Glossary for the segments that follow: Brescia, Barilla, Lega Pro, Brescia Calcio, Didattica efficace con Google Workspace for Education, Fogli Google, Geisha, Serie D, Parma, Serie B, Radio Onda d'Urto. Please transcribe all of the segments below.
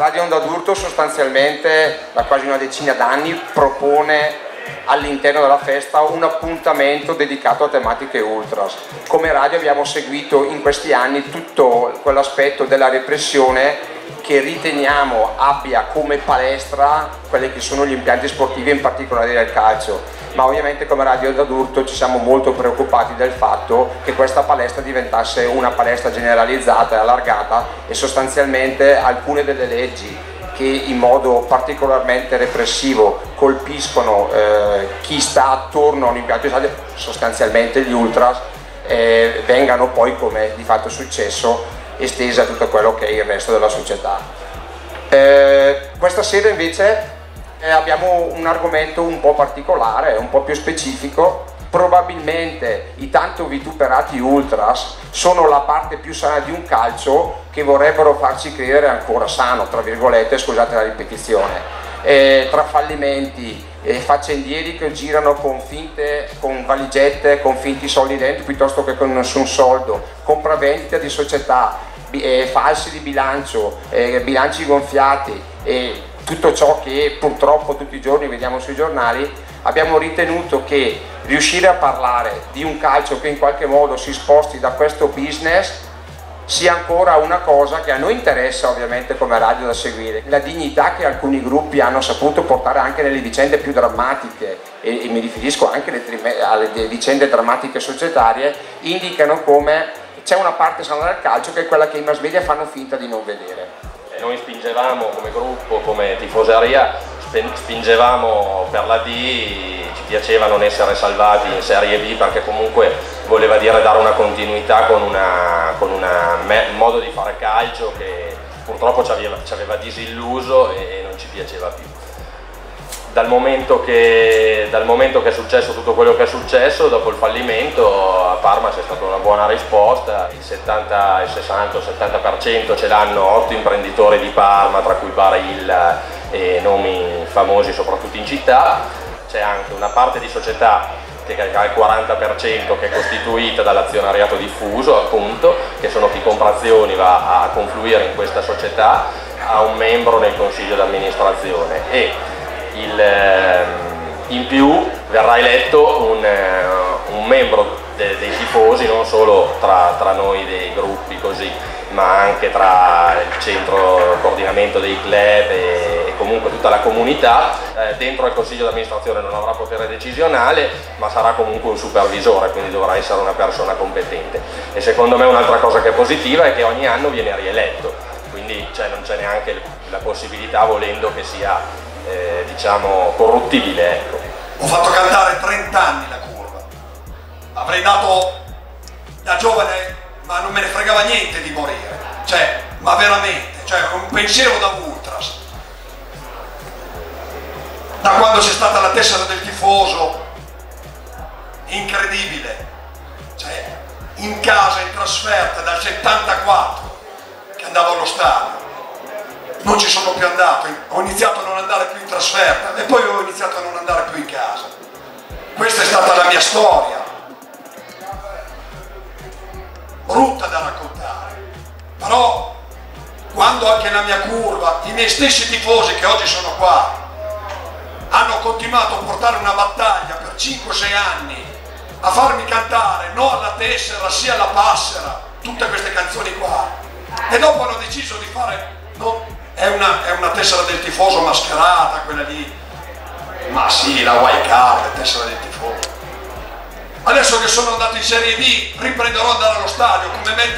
Radio Onda d'Urto sostanzialmente da quasi una decina d'anni propone all'interno della festa un appuntamento dedicato a tematiche ultras. Come radio abbiamo seguito in questi anni tutto quell'aspetto della repressione che riteniamo abbia come palestra quelli che sono gli impianti sportivi, in particolare del calcio, ma ovviamente come Radio Onda d'Urto ci siamo molto preoccupati del fatto che questa palestra diventasse una palestra generalizzata e allargata, e sostanzialmente alcune delle leggi che in modo particolarmente repressivo colpiscono chi sta attorno a un impianto di stadio, sostanzialmente gli ultras, vengano poi, come di fatto è successo, estesa a tutto quello che è il resto della società. Questa sera invece abbiamo un argomento un po' particolare, un po' più specifico. Probabilmente i tanto vituperati ultras sono la parte più sana di un calcio che vorrebbero farci credere ancora sano, tra virgolette, scusate la ripetizione, tra fallimenti e faccendieri che girano con valigette, con finti soldi dentro piuttosto che con nessun soldo, compravendita di società, falsi di bilancio, bilanci gonfiati e tutto ciò che purtroppo tutti i giorni vediamo sui giornali. Abbiamo ritenuto che riuscire a parlare di un calcio che in qualche modo si sposti da questo business sia ancora una cosa che a noi interessa ovviamente come radio da seguire. La dignità che alcuni gruppi hanno saputo portare anche nelle vicende più drammatiche, e mi riferisco anche alle vicende drammatiche societarie, indicano come c'è una parte sana del calcio che è quella che i mass media fanno finta di non vedere. Noi spingevamo come gruppo, come tifoseria, spingevamo per la D, ci piaceva non essere salvati in Serie B perché comunque voleva dire dare una continuità con un modo di fare calcio che purtroppo ci aveva disilluso e non ci piaceva più. Dal momento che è successo tutto quello che è successo, dopo il fallimento a Parma c'è stata una buona risposta, il 70, il 60, il 70% ce l'hanno 8 imprenditori di Parma, tra cui Barilla e nomi famosi soprattutto in città. C'è anche una parte di società che ha il 40% che è costituita dall'azionariato diffuso, appunto, che sono chi compra azioni va a confluire in questa società, ha un membro nel consiglio d'amministrazione e in più verrà eletto un membro dei tifosi, non solo tra noi dei gruppi così, ma anche tra il centro coordinamento dei club e comunque tutta la comunità. Dentro il consiglio d'amministrazione non avrà potere decisionale, ma sarà comunque un supervisore, quindi dovrà essere una persona competente. E secondo me un'altra cosa che è positiva è che ogni anno viene rieletto, quindi non c'è neanche la possibilità, volendo, che sia diciamo corruttibile, ecco. Ho fatto cantare 30 anni la curva, avrei dato da giovane, ma non me ne fregava niente di morire, ma veramente, un pensiero da ultras. Da quando c'è stata la tessera del tifoso, incredibile, in casa, in trasferta, dal 74 che andavo allo stadio. Non ci sono più andato, ho iniziato a non andare più in trasferta e poi ho iniziato a non andare più in casa. Questa è stata la mia storia, brutta da raccontare, però quando anche la mia curva, i miei stessi tifosi che oggi sono qua, hanno continuato a portare una battaglia per 5-6 anni, a farmi cantare no alla tessera, sì alla passera, tutte queste canzoni qua, e dopo hanno deciso di fare... No, è una tessera del tifoso mascherata quella lì, ma sì, la wild card è tessera del tifoso. Adesso che sono andato in Serie D riprenderò ad andare allo stadio come me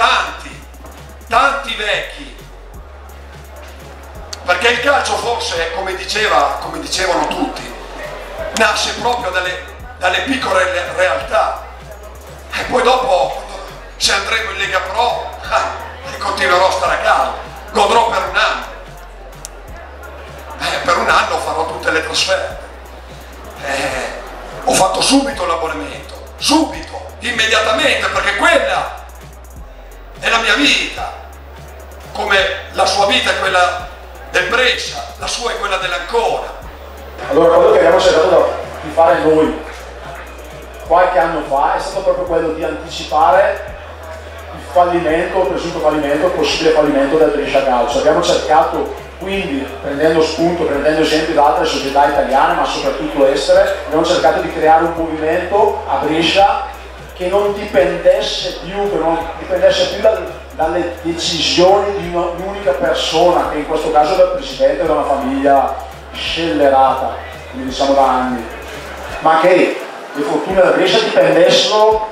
tanti vecchi, perché il calcio forse, come dicevano tutti, nasce proprio dalle piccole realtà, e poi dopo se andremo in Lega Pro e continuerò a stare a casa. Godrò per un anno, farò tutte le trasferte, ho fatto subito l'abbonamento, immediatamente, perché quella è la mia vita, come la sua vita è quella del Brescia, la sua è quella dell'Ancona. Allora, quello che abbiamo cercato di fare noi qualche anno fa è stato proprio quello di anticipare il presunto fallimento, il possibile fallimento del Brescia Calcio. Abbiamo cercato Quindi, prendendo spunto, prendendo esempio da altre società italiane, ma soprattutto estere, abbiamo cercato di creare un movimento a Brescia che non dipendesse più, dalle decisioni di un'unica persona, che in questo caso era il presidente di una famiglia scellerata, come diciamo da anni, ma che le fortune della Brescia dipendessero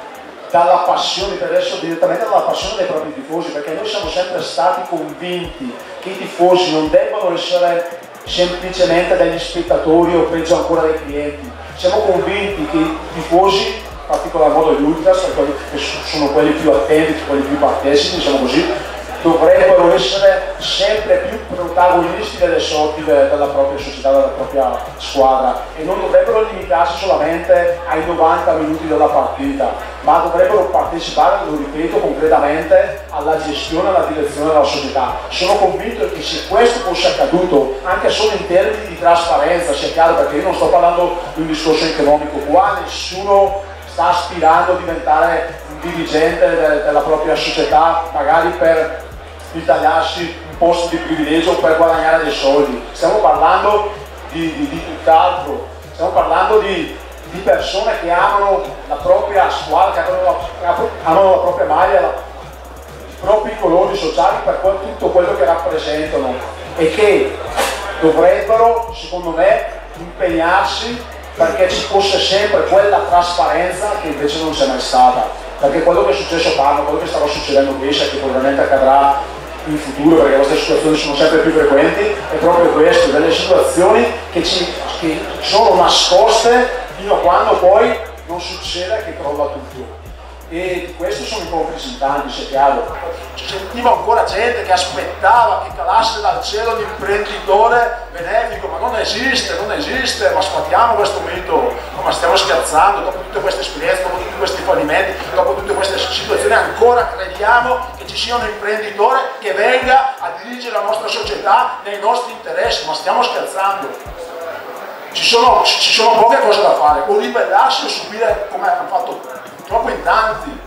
dalla passione, direttamente dalla passione dei propri tifosi, perché noi siamo sempre stati convinti che i tifosi non debbano essere semplicemente degli spettatori o peggio ancora dei clienti. Siamo convinti che i tifosi, in particolar modo gli ultras, che sono quelli più attenti, quelli più partecipi, diciamo così, dovrebbero essere sempre più protagonisti delle sorti della propria società, della propria squadra, e non dovrebbero limitarsi solamente ai 90 minuti della partita, ma dovrebbero partecipare, lo ripeto, concretamente alla gestione e alla direzione della società. Sono convinto che se questo fosse accaduto, anche solo in termini di trasparenza, sia chiaro, perché io non sto parlando di un discorso economico, qua nessuno sta aspirando a diventare un dirigente della propria società, magari per ritagliarsi un posto di privilegio o per guadagnare dei soldi. Stiamo parlando di tutt'altro, stiamo parlando di persone che amano la propria squadra, amano la propria maglia, i propri colori sociali per tutto quello che rappresentano, e che dovrebbero, secondo me, impegnarsi perché ci fosse sempre quella trasparenza che invece non c'è mai stata, perché quello che è successo a Parma, quello che stava succedendo a Geisha, che probabilmente accadrà in futuro, perché queste situazioni sono sempre più frequenti, è proprio questo, delle situazioni che sono nascoste fino a quando poi non succede che crolla tutto. E questo sono i complici in tanti, se è chiaro. Sentivo ancora gente che aspettava che calasse dal cielo l'imprenditore benefico, ma non esiste, ma sfatiamo questo mito, ma stiamo scherzando, dopo tutte queste esperienze, dopo tutti questi fallimenti, dopo tutte queste situazioni ancora crediamo che ci sia un imprenditore che venga a dirigere la nostra società nei nostri interessi, ma stiamo scherzando. Ci sono poche cose da fare, o ribellarsi o subire come hanno fatto proprio in tanti.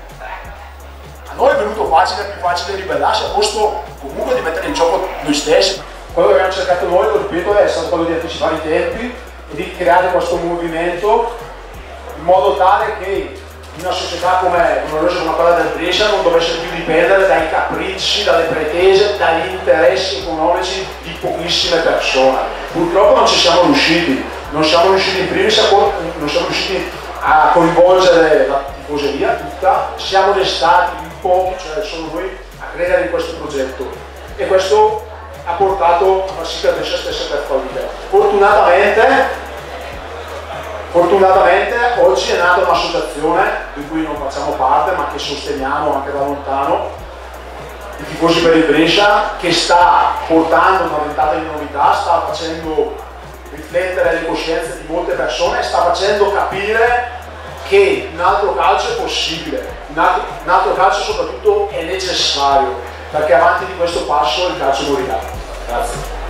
A noi è venuto facile, è più facile ribellarsi, a costo comunque di mettere in gioco noi stessi. Quello che abbiamo cercato noi, lo ripeto, è stato quello di anticipare i tempi e di creare questo movimento in modo tale che una società come quella del Brescia non dovesse più dipendere dai capricci, dalle pretese, dagli interessi economici di pochissime persone. Purtroppo non ci siamo riusciti, non siamo riusciti a coinvolgere la tifoseria tutta, siamo restati un po', cioè solo noi, a credere in questo progetto, e questo ha portato a far sì che la Brescia stesse per fallita. Fortunatamente oggi è nata un'associazione di cui non facciamo parte, ma che sosteniamo anche da lontano, i tifosi per il Brescia, che sta portando una ventata di novità, sta facendo riflettere le coscienze di molte persone e sta facendo capire che un altro calcio è possibile, un altro calcio soprattutto è necessario, perché avanti di questo passo il calcio morirà. Grazie.